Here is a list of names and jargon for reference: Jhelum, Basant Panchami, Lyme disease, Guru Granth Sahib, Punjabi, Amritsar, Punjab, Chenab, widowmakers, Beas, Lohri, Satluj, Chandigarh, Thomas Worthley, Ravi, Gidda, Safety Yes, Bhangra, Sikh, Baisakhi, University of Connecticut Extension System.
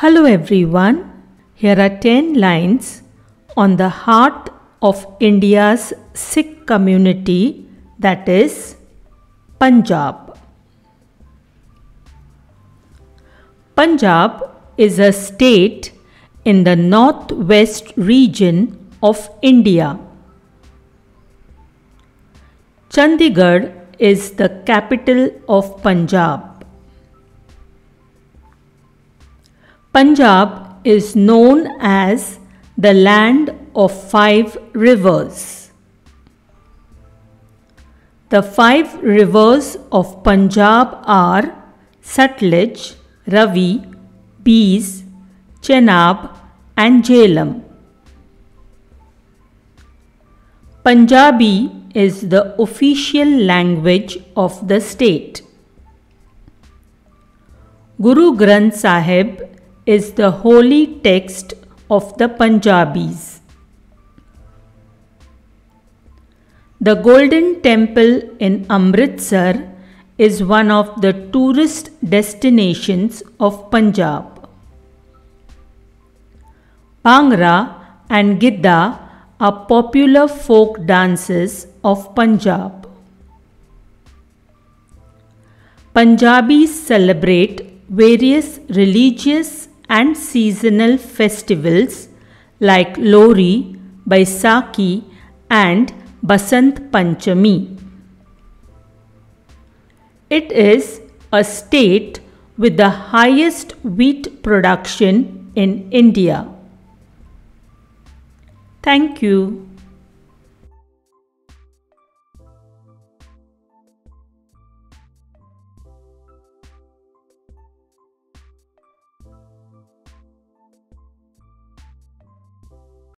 Hello everyone, here are 10 lines on the heart of India's Sikh community, that is Punjab. Punjab is a state in the northwest region of India. Chandigarh is the capital of Punjab. Punjab is known as the land of 5 rivers. The 5 rivers of Punjab are Satluj, Ravi, Beas, Chenab and Jhelum. Punjabi is the official language of the state. Guru Granth Sahib is the holy text of the Punjabis. The Golden Temple in Amritsar is one of the tourist destinations of Punjab. Bhangra and Gidda are popular folk dances of Punjab. Punjabis celebrate various religious and seasonal festivals like Lohri, Baisakhi and Basant Panchami. It is a state with the highest wheat production in India. Thank you.